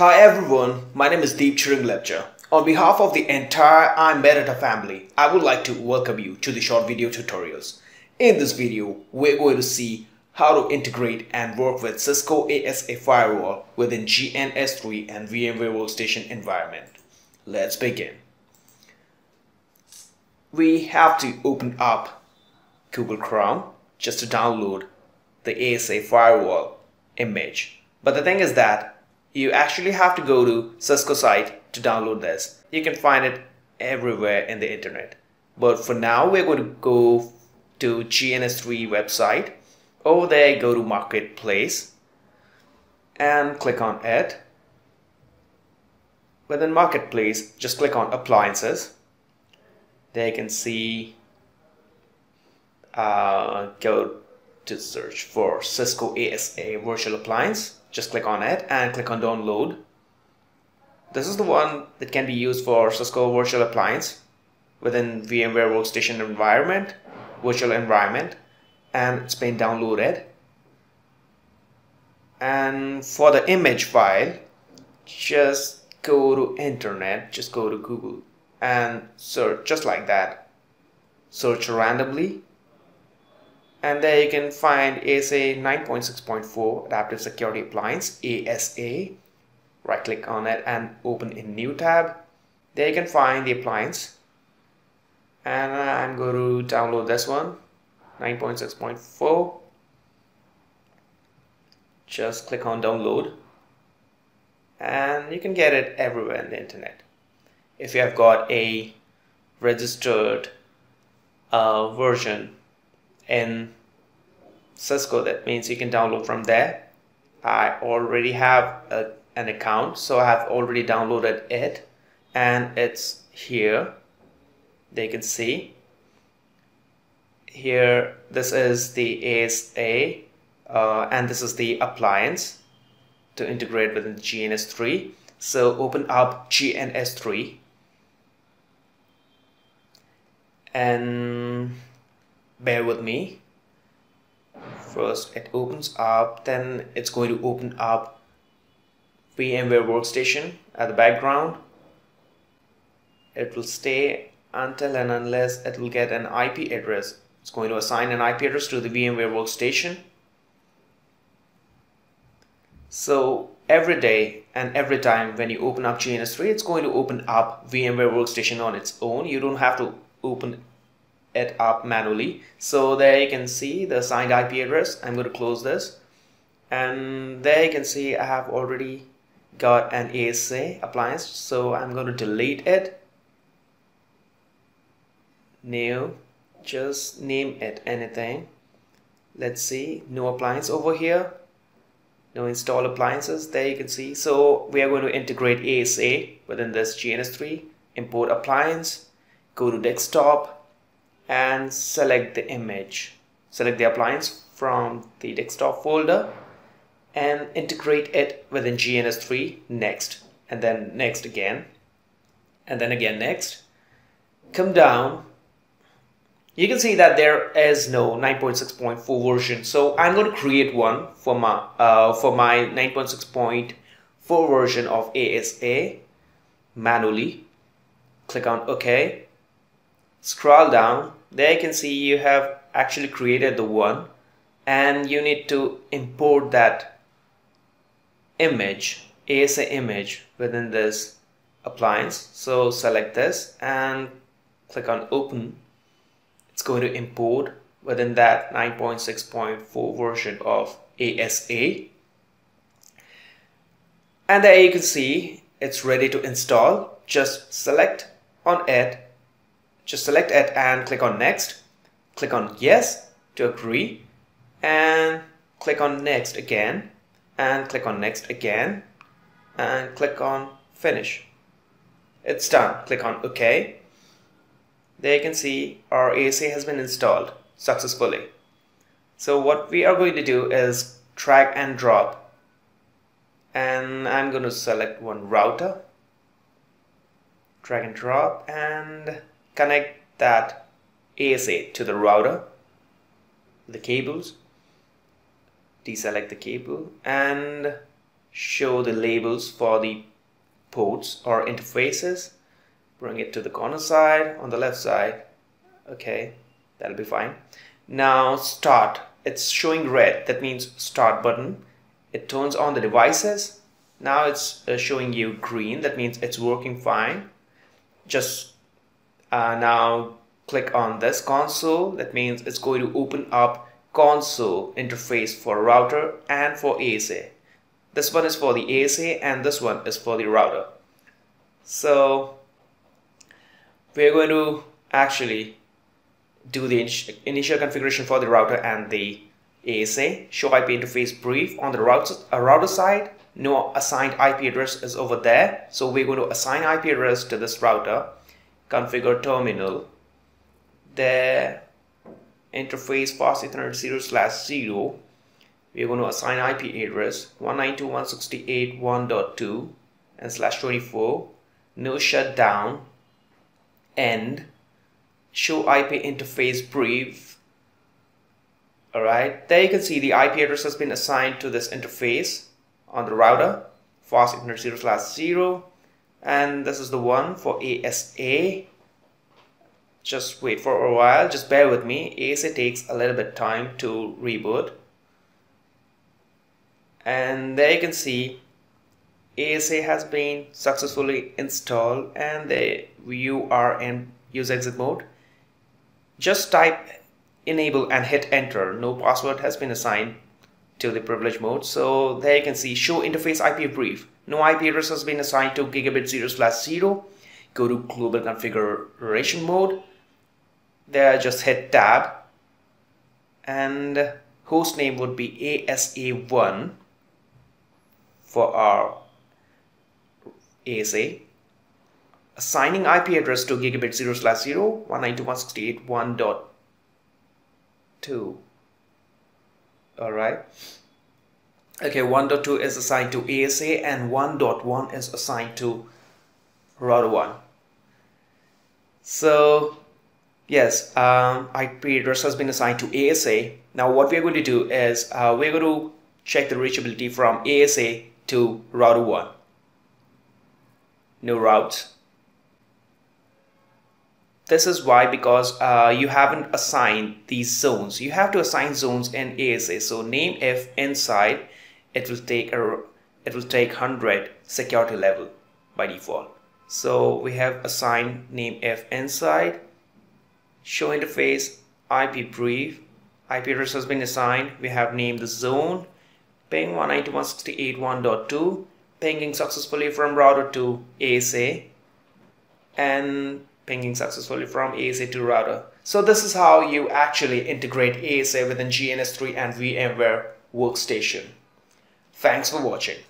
Hi everyone, my name is Deep Chiring Lepcha. On behalf of the entire I-MEDITA family, I would like to welcome you to the short video tutorials. In this video, we're going to see how to integrate and work with Cisco ASA firewall within GNS3 and VMware Workstation environment. Let's begin. We have to open up Google Chrome just to download the ASA firewall image. But the thing is that you actually have to go to Cisco site to download this. You can find it everywhere in the internet. But for now, we're going to go to GNS3 website. Over there, go to Marketplace and click on it. Within Marketplace, just click on Appliances. There you can see, go to search for Cisco ASA virtual appliance. Just click on it and click on download. This is the one that can be used for Cisco virtual appliance within VMware Workstation environment, virtual environment, and it's been downloaded. And for the image file, just go to internet, just go to Google and search just like that. Search randomly. And there you can find ASA 9.6.4 Adaptive Security Appliance, ASA. Right click on it and open in new tab. There you can find the appliance. And I'm going to download this one, 9.6.4. Just click on download. And you can get it everywhere on the internet. If you have got a registered version in Cisco, that means you can download from there. I already have an account, so I have already downloaded it and it's here. They can see here, this is the ASA and this is the appliance to integrate within GNS3. So open up GNS3 and bear with me. First it opens up, then it's going to open up VMware Workstation at the background. It will stay until and unless it will get an IP address. It's going to assign an IP address to the VMware Workstation. So every day and every time when you open up GNS3, it's going to open up VMware Workstation on its own. You don't have to open it up manually. So there you can see the assigned IP address. I'm going to close this, and there you can see I have already got an ASA appliance, so I'm going to delete it. New, just name it anything. Let's see, no appliance over here, no install appliances. There you can see, so we are going to integrate ASA within this GNS3. Import appliance, go to desktop and select the image, select the appliance from the desktop folder and integrate it within GNS3. Next, and then next again, and then again next. Come down, you can see that there is no 9.6.4 version, so I'm going to create one for my 9.6.4 version of ASA manually. Click on OK, scroll down. There you can see you have actually created the one, and you need to import that image, ASA image, within this appliance. So select this and click on open. It's going to import within that 9.6.4 version of ASA, and there you can see it's ready to install. Just select on it. Just select it and click on next, click on yes to agree, and click on next again, and click on next again, and click on finish. It's done. Click on OK. There you can see our ASA has been installed successfully. So what we are going to do is drag and drop, and I'm going to select one router, drag and drop, and connect that ASA to the router, the cables, deselect the cable, and show the labels for the ports or interfaces. Bring it to the corner side on the left side. Okay, that'll be fine. Now start. It's showing red, that means start button. It turns on the devices. Now it's showing you green, that means it's working fine. Just now click on this console, that means it's going to open up console interface for router and for ASA. This one is for the ASA and this one is for the router. So we're going to actually do the initial configuration for the router and the ASA. Show IP interface brief on the router side. No assigned IP address is over there. So we're going to assign IP address to this router. Configure terminal. There. Interface fast ethernet 0/0. We're going to assign IP address 192.168.1.2 and /24. No shutdown. End. Show IP interface brief. Alright, there you can see the IP address has been assigned to this interface on the router, fast ethernet 0/0, and this is the one for ASA. Just wait for a while, just bear with me. ASA takes a little bit time to reboot, and there you can see ASA has been successfully installed, and there you are in use exit mode. Just type enable and hit enter. No password has been assigned to the privilege mode. So there you can see show interface IP brief. No IP address has been assigned to gigabit 0/0. Go to global configuration mode. There just hit tab, and host name would be ASA1 for our ASA. Assigning IP address to gigabit 0/0, 192.168.1.2. Alright. Okay, 1.2 is assigned to ASA and 1.1 is assigned to router 1. So, yes, IP address has been assigned to ASA. Now, what we're going to do is we're going to check the reachability from ASA to router 1. No routes. This is why, because you haven't assigned these zones. You have to assign zones in ASA. So name if inside, it will take 100 security level by default. So we have assigned name if inside. Show interface IP brief. IP address has been assigned. We have named the zone. Ping 192.168.1.2. Pinging successfully from router to ASA. And pinging successfully from ASA to router. So this is how you actually integrate ASA within GNS3 and VMware Workstation. Thanks for watching.